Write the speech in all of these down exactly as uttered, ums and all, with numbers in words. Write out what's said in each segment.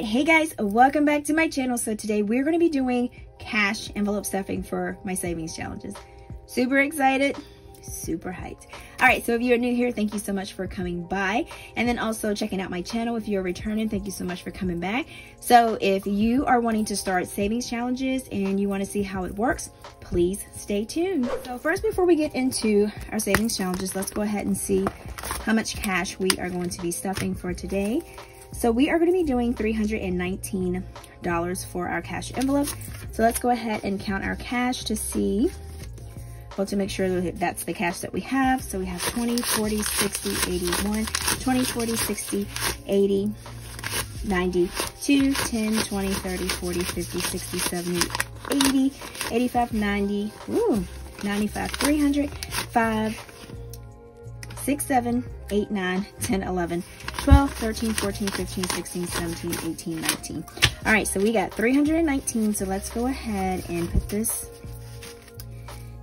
right, hey guys, welcome back to my channel. So today we're going to be doing cash envelope stuffing for my savings challenges. Super excited, super hyped. All right, so if you're new here, thank you so much for coming by, and then also checking out my channel. If you're returning, thank you so much for coming back. So if you are wanting to start savings challenges and you want to see how it works, please stay tuned. So first, before we get into our savings challenges, let's go ahead and see how much cash we are going to be stuffing for today. So we are going to be doing three hundred nineteen dollars for our cash envelope. So let's go ahead and count our cash to see, well, to make sure that that's the cash that we have. So we have twenty, forty, sixty, eighty, one, twenty, forty, sixty, eighty, ninety, two, ten, twenty, thirty, forty, fifty, sixty, seventy, eighty, eighty-five, ninety, ooh, ninety-five, three hundred, five, six, seven, eight, nine, ten, eleven, twelve, thirteen, fourteen, fifteen, sixteen, seventeen, eighteen, nineteen. All right, so we got three hundred nineteen. So let's go ahead and put this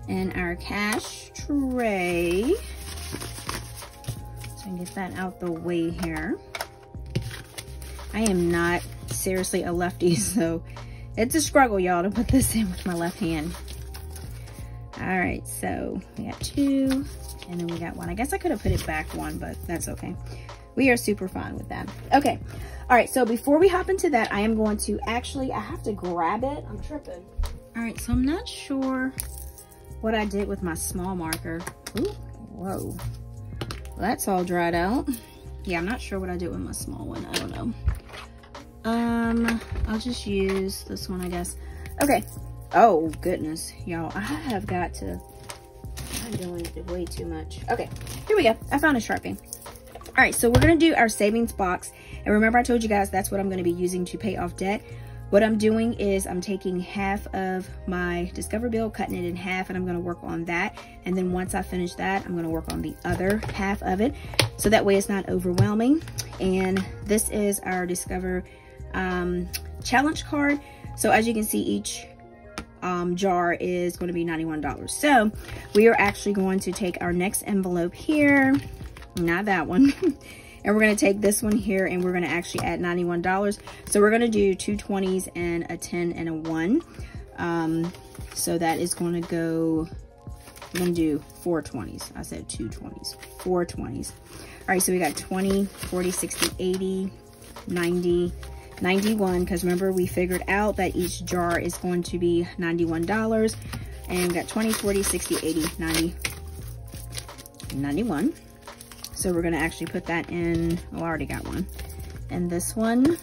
in our cash tray. So I can get that out the way here. I am not seriously a lefty, so it's a struggle, y'all, to put this in with my left hand. All right, so we got two, and then we got one. I guess I could have put it back one, but that's okay. We are super fine with that. Okay. All right, so before we hop into that, I am going to actually, I have to grab it. I'm tripping. All right, so I'm not sure what I did with my small marker. Ooh, whoa. Well, that's all dried out. Yeah, I'm not sure what I did with my small one. I don't know. Um, I'll just use this one, I guess. Okay. Oh, goodness, y'all. I have got to... I'm doing way too much. Okay, here we go. I found a Sharpie. All right, so we're going to do our savings box. And remember I told you guys that's what I'm going to be using to pay off debt. What I'm doing is I'm taking half of my Discover bill, cutting it in half, and I'm going to work on that. And then once I finish that, I'm going to work on the other half of it. So that way it's not overwhelming. And this is our Discover um, challenge card. So as you can see, each um, jar is going to be ninety-one dollars. So we are actually going to take our next envelope here, not that one. And we're going to take this one here, and we're going to actually add ninety-one dollars. So we're going to do two twenties and a ten and a one. Um, so that is going to go, we're going to do four twenties. I said two twenties, four twenties. All right, so we got twenty, forty, sixty, eighty, ninety, ninety-one. Because remember, we figured out that each jar is going to be ninety-one dollars. And we got twenty, forty, sixty, eighty, ninety, ninety-one. So we're gonna actually put that in, oh, I already got one, and this one.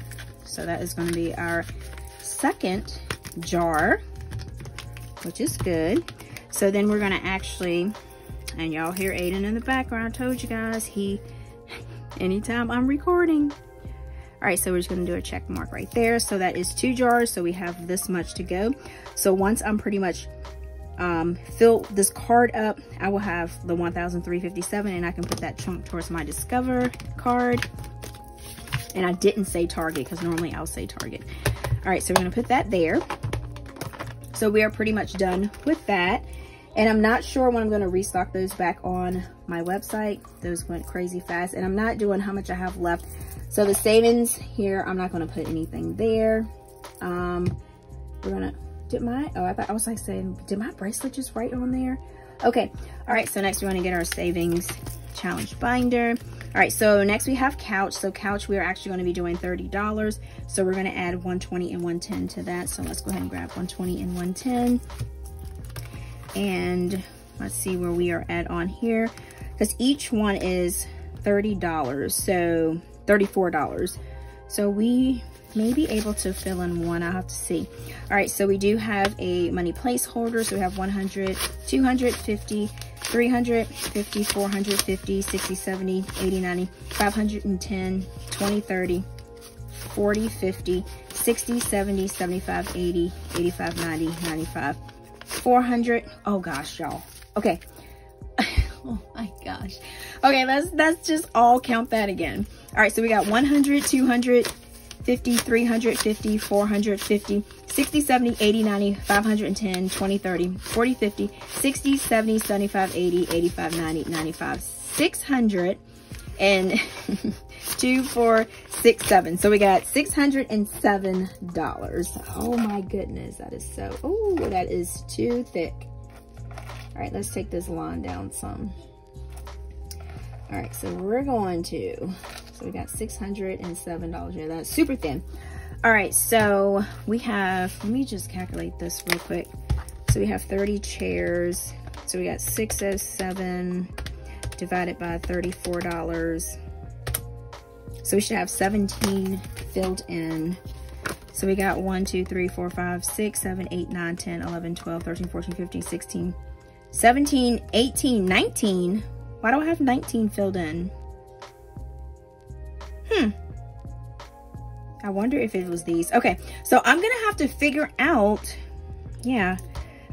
So that is gonna be our second jar, which is good. So then we're gonna actually, and y'all hear Aiden in the background, I told you guys, he, anytime I'm recording. All right, so we're just gonna do a check mark right there. So that is two jars, so we have this much to go. So once I'm pretty much um fill this card up, I will have the one thousand three hundred fifty-seven, and I can put that chunk towards my Discover card. And I didn't say Target, because normally I'll say Target. All right, so we're going to put that there. So we are pretty much done with that, and I'm not sure when I'm going to restock those back on my website. Those went crazy fast, and I'm not doing how much I have left. So the savings here, I'm not going to put anything there. Um we're going to, did my, oh, I thought I was like saying, did my bracelet just write on there? Okay. All right. So next we want to get our savings challenge binder. All right. So next we have couch. So couch, we are actually going to be doing thirty dollars. So we're going to add one twenty and one ten to that. So let's go ahead and grab one twenty and one ten. And let's see where we are at on here, because each one is thirty dollars. So thirty-four dollars. So we may be able to fill in one. I'll have to see. All right, so we do have a money placeholder. So we have one hundred, two hundred fifty, three hundred fifty, four hundred fifty, six hundred seventy, eighty, ninety, five ten, twenty, thirty, forty, fifty, sixty, seventy, seventy-five, eighty, eighty-five, ninety, ninety-five, four hundred. Oh gosh, y'all. Okay. Oh my gosh. Okay, let's that's just all count that again. All right, so we got one hundred, two hundred fifty, three hundred fifty, four hundred fifty, sixty, seventy, eighty, ninety, five ten, twenty, thirty, forty, fifty, sixty, seventy, seventy-five, eighty, eighty-five, ninety, ninety-five, six hundred, and two, four, six, seven. So we got six hundred seven dollars. Oh my goodness, that is so, oh, that is too thick. All right, let's take this line down some. All right, so we're going to, so we got six hundred seven dollars here. That's super thin. All right, so we have, let me just calculate this real quick. So we have thirty chairs. So we got six oh seven divided by thirty-four dollars. So we should have seventeen filled in. So we got one, two, three, four, five, six, seven, eight, nine, ten, eleven, twelve, thirteen, fourteen, fifteen, sixteen, seventeen, eighteen, nineteen. Why do I have nineteen filled in? Hmm. I wonder if it was these. Okay, so I'm gonna have to figure out, yeah,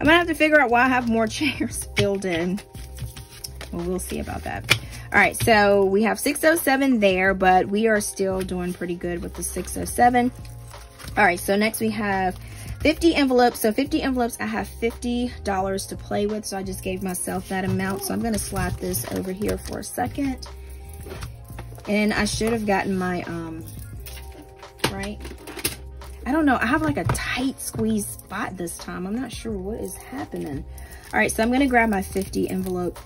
I'm gonna have to figure out why I have more chairs filled in. Well, we'll see about that. All right, so we have six oh seven there, but we are still doing pretty good with the six oh seven. All right, so next we have fifty envelopes. So fifty envelopes, I have fifty dollars to play with, so I just gave myself that amount. So I'm gonna slap this over here for a second. And I should have gotten my, um, right? I don't know, I have like a tight squeeze spot this time. I'm not sure what is happening. All right, so I'm gonna grab my fifty envelope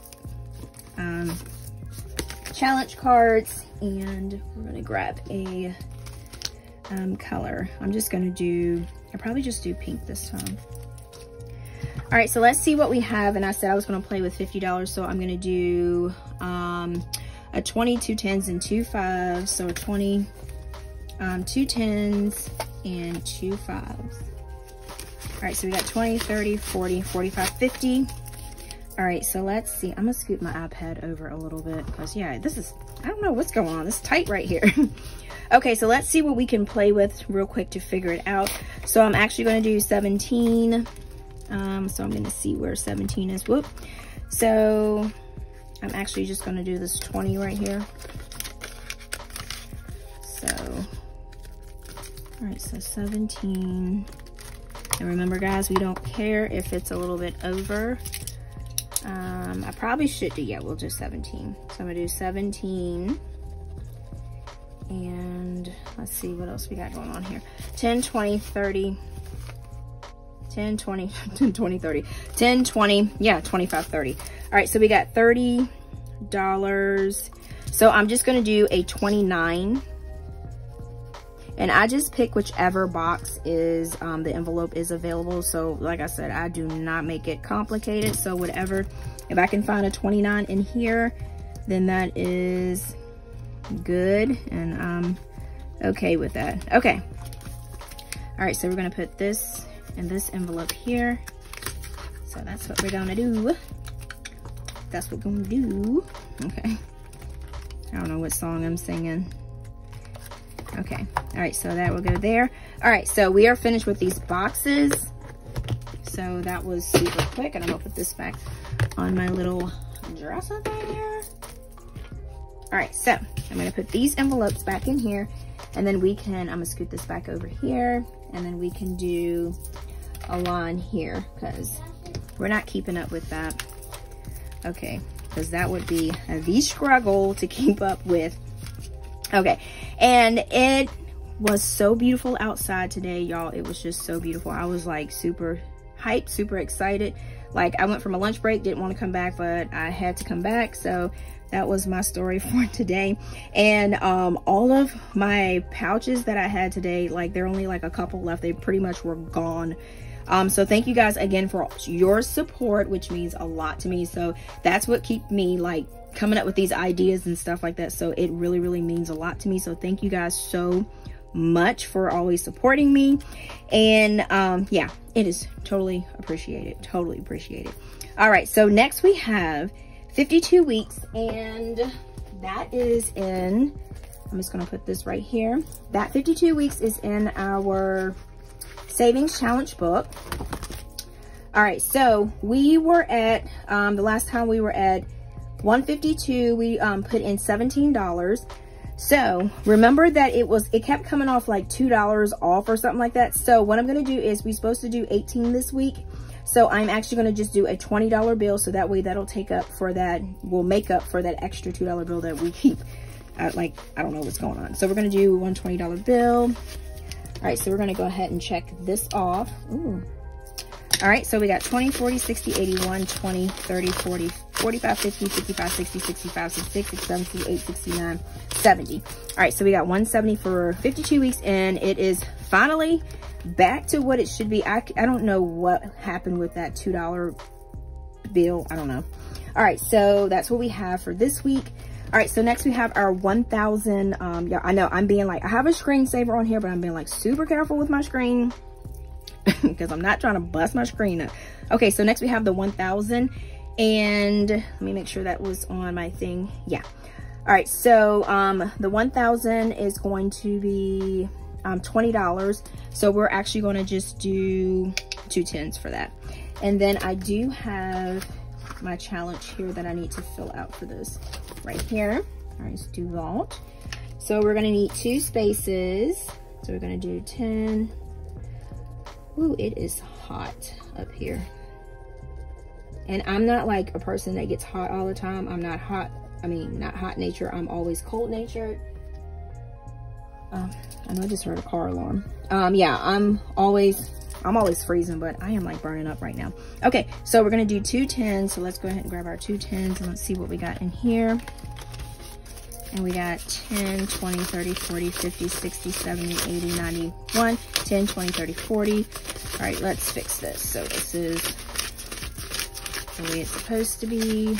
um, challenge cards, and we're gonna grab a um, color. I'm just gonna do, I'll probably just do pink this time. All right, so let's see what we have. And I said I was gonna play with fifty dollars, so I'm gonna do um, a twenty, two tens, and two fives. So a twenty, um, two tens, and two fives. All right, so we got twenty, thirty, forty, forty-five, fifty. All right, so let's see. I'm gonna scoot my iPad over a little bit because yeah, this is, I don't know what's going on. It's tight right here. Okay, so let's see what we can play with real quick to figure it out. So I'm actually gonna do seventeen. Um, so I'm gonna see where seventeen is, whoop. So I'm actually just gonna do this twenty right here. So, all right, so seventeen. And remember guys, we don't care if it's a little bit over. Um, I probably should do, yeah, we'll do seventeen. So I'm gonna do seventeen. And let's see what else we got going on here. ten, twenty, thirty, ten, twenty, ten, twenty, thirty, ten, twenty, yeah, twenty-five, thirty. All right, so we got thirty dollars. So I'm just gonna do a twenty-nine. And I just pick whichever box is, um, the envelope is available. So like I said, I do not make it complicated. So whatever, if I can find a twenty-nine in here, then that is good. And I'm okay with that. Okay. All right, so we're gonna put this in this envelope here. So that's what we're gonna do. That's what we're gonna do. Okay. I don't know what song I'm singing. Okay, all right, so that will go there. All right, so we are finished with these boxes. So that was super quick, and I'm gonna put this back on my little dresser thing here. All right, so I'm gonna put these envelopes back in here, and then we can, I'm gonna scoot this back over here, and then we can do a line here, because we're not keeping up with that. Okay, because that would be the struggle to keep up with. Okay, and it was so beautiful outside today, y'all. It was just so beautiful. I was like super hyped, super excited. Like I went from a lunch break, didn't want to come back, but I had to come back. So that was my story for today. And um, all of my pouches that I had today, like there are only like a couple left. They pretty much were gone. Um, so thank you guys again for your support, which means a lot to me. So that's what keeps me like coming up with these ideas and stuff like that. So it really, really means a lot to me. So thank you guys so much for always supporting me. And um, yeah, it is totally appreciated, totally appreciated. All right, so next we have fifty-two weeks, and that is in, I'm just gonna put this right here. That fifty-two weeks is in our savings challenge book. All right, so we were at, um, the last time we were at one fifty-two, we um, put in seventeen dollars. So remember that it was, it kept coming off like two dollars off or something like that. So what I'm gonna do is we're supposed to do eighteen this week. So I'm actually gonna just do a twenty dollar bill. So that way that'll take up for that, will make up for that extra two dollar bill that we keep I, like, I don't know what's going on. So we're gonna do one twenty dollar bill. All right, so we're gonna go ahead and check this off. Ooh. All right, so we got twenty, forty, sixty, eighty, one, twenty, thirty, forty, forty-five, fifty, fifty-five, sixty, sixty-five, sixty-six, seventy-eight, sixty-nine, seventy. All right, so we got one seventy for fifty-two weeks, and it is finally back to what it should be. I, I don't know what happened with that two dollar bill. I don't know. All right, so that's what we have for this week. All right, so next we have our one thousand. Um, yeah, I know I'm being like, I have a screensaver on here, but I'm being like super careful with my screen, because I'm not trying to bust my screen up. Okay, so next we have the one thousand, and let me make sure that was on my thing. Yeah. All right, so um, the one thousand is going to be um, twenty dollars. So we're actually going to just do two tens for that. And then I do have my challenge here that I need to fill out for this right here. All right, let's do that. So we're going to need two spaces. So we're going to do ten. Ooh, it is hot up here. And I'm not like a person that gets hot all the time. I'm not hot. I mean, not hot nature. I'm always cold nature. Um, I know I just heard a car alarm. Um, yeah, I'm always, I'm always freezing, but I am like burning up right now. Okay, so we're gonna do two tens. So let's go ahead and grab our two tens and let's see what we got in here. And we got ten, twenty, thirty, forty, fifty, sixty, seventy, eighty, ninety, one, ten, twenty, thirty, forty. All right, let's fix this. So this is the way it's supposed to be.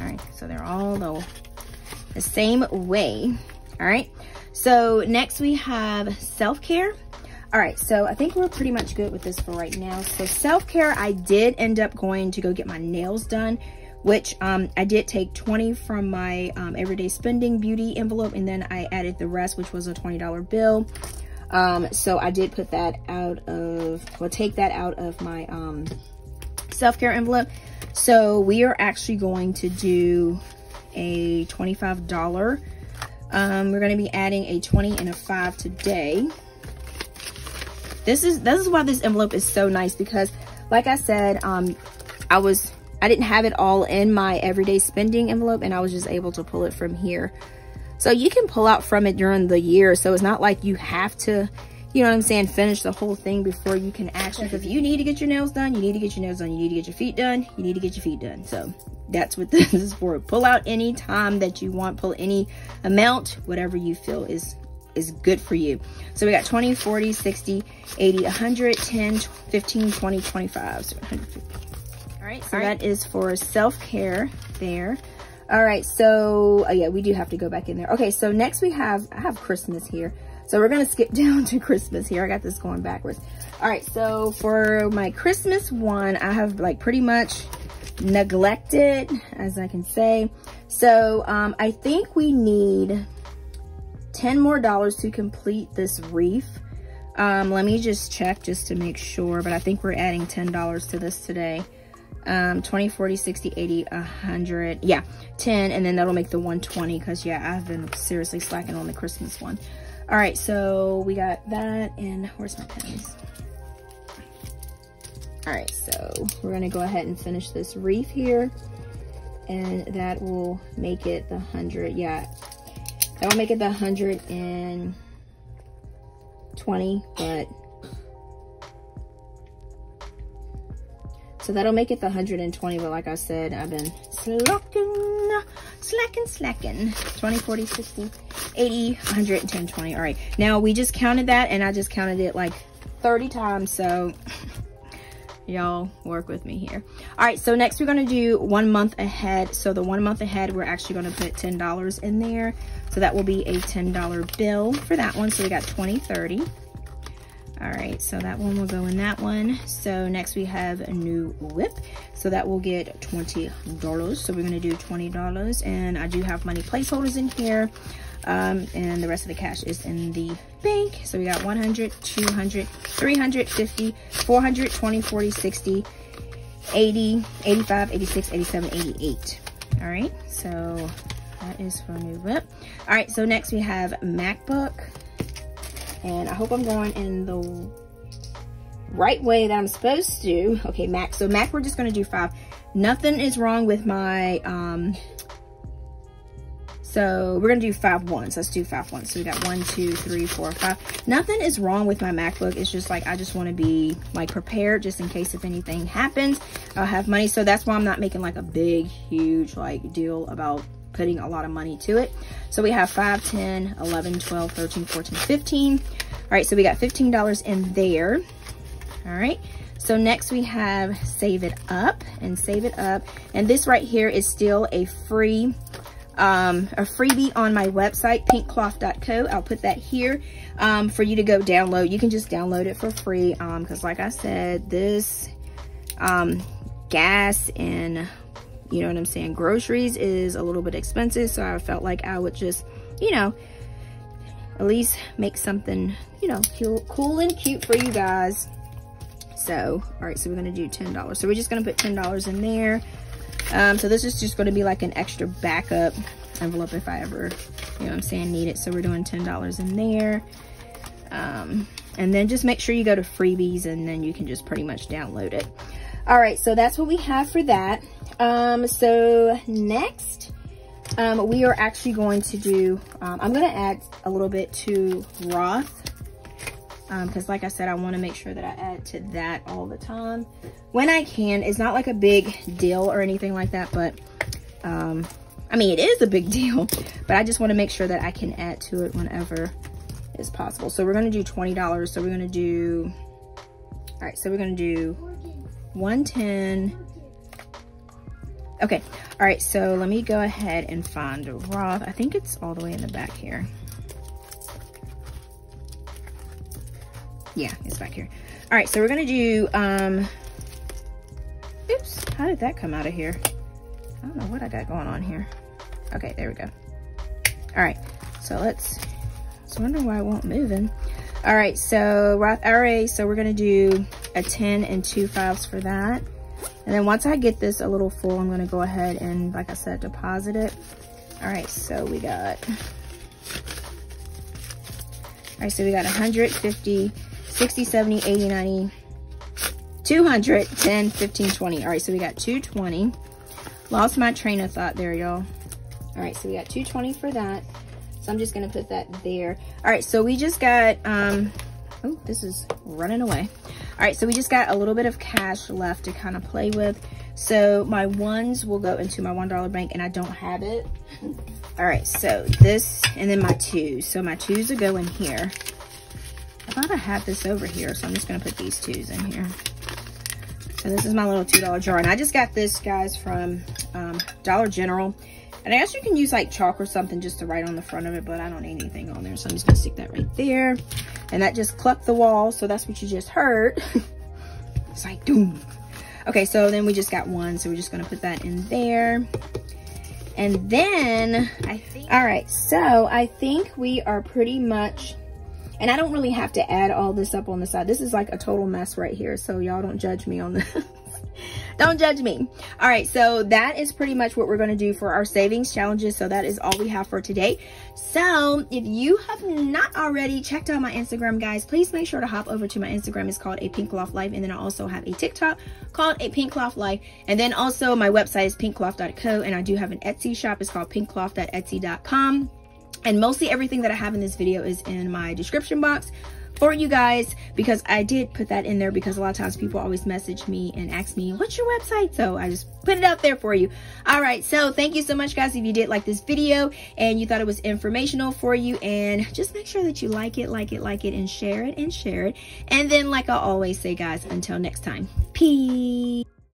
All right, so they're all the, the same way. All right, so next we have self-care. All right, so I think we're pretty much good with this for right now. So self-care, I did end up going to go get my nails done, which um, I did take twenty from my um, everyday spending beauty envelope, and then I added the rest, which was a twenty dollar bill. Um, so I did put that out of, well, take that out of my um, self-care envelope. So we are actually going to do a twenty-five dollar. Um, we're gonna be adding a twenty and a five today. This is, this is why this envelope is so nice, because like I said, um, I was, I didn't have it all in my everyday spending envelope, and I was just able to pull it from here. So you can pull out from it during the year. So it's not like you have to, you know what I'm saying, finish the whole thing before you can actually, because if you need to get your nails done, you need to get your nails done, you need to get your feet done, you need to get your feet done. So that's what this is for. Pull out any time that you want, pull any amount, whatever you feel is is good for you. So we got twenty, forty, sixty, eighty, one hundred, ten, fifteen, twenty, twenty-five. So one hundred fifty. All right, so all right. That is for self-care there. All right, so oh yeah, we do have to go back in there. Okay, so next we have, I have Christmas here. So we're gonna skip down to Christmas here. I got this going backwards. All right, so for my Christmas one, I have like pretty much neglected, as I can say. So um, I think we need ten more dollars to complete this wreath. Um, let me just check just to make sure, but I think we're adding ten dollars to this today. Um, twenty, forty, sixty, eighty, one hundred, yeah, ten, and then that'll make the one twenty, because yeah, I've been seriously slacking on the Christmas one. All right, so we got that, and where's my pens? All right, so we're gonna go ahead and finish this wreath here, and that will make it the one hundred, yeah, that will make it the one hundred twenty, but so that'll make it the one hundred twenty, but like I said, I've been slacking, slacking, slacking. twenty, forty, sixty, eighty, one hundred, ten, twenty. All right, now we just counted that, and I just counted it like thirty times, so y'all work with me here. All right, so next we're gonna do one month ahead. So the one month ahead, we're actually gonna put ten dollars in there. So that will be a ten dollar bill for that one. So we got twenty, thirty. All right, so that one will go in that one. So next we have a new whip. So that will get twenty dollars. So we're gonna do twenty dollars, and I do have money placeholders in here. Um, and the rest of the cash is in the bank. So we got one hundred, two hundred, three hundred fifty, four hundred, twenty, forty, sixty, eighty, eighty-five, eighty-six, eighty-seven, eighty-eight. All right, so that is for a new whip. All right, so next we have MacBook. And I hope I'm going in the right way that I'm supposed to. Okay, Mac. So Mac, we're just gonna do five. Nothing is wrong with my um, So we're gonna do five ones. Let's do five ones. So we got one, two, three, four, five. Nothing is wrong with my MacBook. It's just like, I just wanna be like prepared just in case if anything happens, I'll have money. So that's why I'm not making like a big, huge like deal about putting a lot of money to it. So we have five, ten, eleven, twelve, thirteen, fourteen, fifteen. All right, so we got fifteen dollars in there. All right. So next we have save it up and save it up. And this right here is still a free, um, a freebie on my website, pink cloth dot co. I'll put that here um, for you to go download. You can just download it for free. Um, Cause like I said, this um, gas and, you know what I'm saying, groceries is a little bit expensive. So I felt like I would just, you know, at least make something, you know, cool, cool and cute for you guys. So, all right, so we're gonna do ten dollars. So we're just gonna put ten dollars in there. Um, so this is just gonna be like an extra backup envelope if I ever, you know what I'm saying, need it. So we're doing ten dollars in there. Um, and then just make sure you go to freebies and then you can just pretty much download it. All right, so that's what we have for that. Um, so next, um, we are actually going to do, um, I'm gonna add a little bit to Roth. Um, cause like I said, I want to make sure that I add to that all the time when I can. It's not like a big deal or anything like that, but, um, I mean, it is a big deal, but I just want to make sure that I can add to it whenever is possible. So we're going to do twenty dollars. So we're going to do, all right, so we're going to do one ten. Okay. All right. So let me go ahead and find Roth. I think it's all the way in the back here. Yeah, it's back here. All right, so we're gonna do, um, oops, how did that come out of here? I don't know what I got going on here. Okay, there we go. All right, so let's, I wonder why it won't move in. All right, so Roth I R A, so we're gonna do a ten and two fives for that. And then once I get this a little full, I'm gonna go ahead and, like I said, deposit it. All right, so we got, all right, so we got one hundred fifty, sixty, seventy, eighty, ninety, two hundred, ten, fifteen, twenty. All right, so we got two twenty. Lost my train of thought there, y'all. All right, so we got two twenty for that. So I'm just gonna put that there. All right, so we just got, um, oh, this is running away. All right, so we just got a little bit of cash left to kind of play with. So my ones will go into my one dollar bank and I don't have it. All right, so this, and then my twos. So my twos will go in here. I thought I had this over here, so I'm just gonna put these twos in here. So this is my little two dollar jar, and I just got this, guys, from um, Dollar General. And I guess you can use like chalk or something just to write on the front of it, but I don't need anything on there, so I'm just gonna stick that right there. And that just clucked the wall, so that's what you just heard. It's like doom. Okay, so then we just got one, so we're just gonna put that in there. And then, I think, all right, so I think we are pretty much. And I don't really have to add all this up on the side. This is like a total mess right here. So y'all don't judge me on this. Don't judge me. All right. So that is pretty much what we're going to do for our savings challenges. So that is all we have for today. So if you have not already checked out my Instagram, guys, please make sure to hop over to my Instagram. It's called A Pink Cloth Life. And then I also have a TikTok called A Pink Cloth Life. And then also my website is pink cloth dot co. And I do have an Etsy shop. It's called pink cloth dot etsy dot com. And mostly everything that I have in this video is in my description box for you guys, because I did put that in there because a lot of times people always message me and ask me, what's your website? So I just put it out there for you. All right. So thank you so much, guys. If you did like this video and you thought it was informational for you, and just make sure that you like it, like it, like it, and share it and share it. And then like I always say, guys, until next time, peace.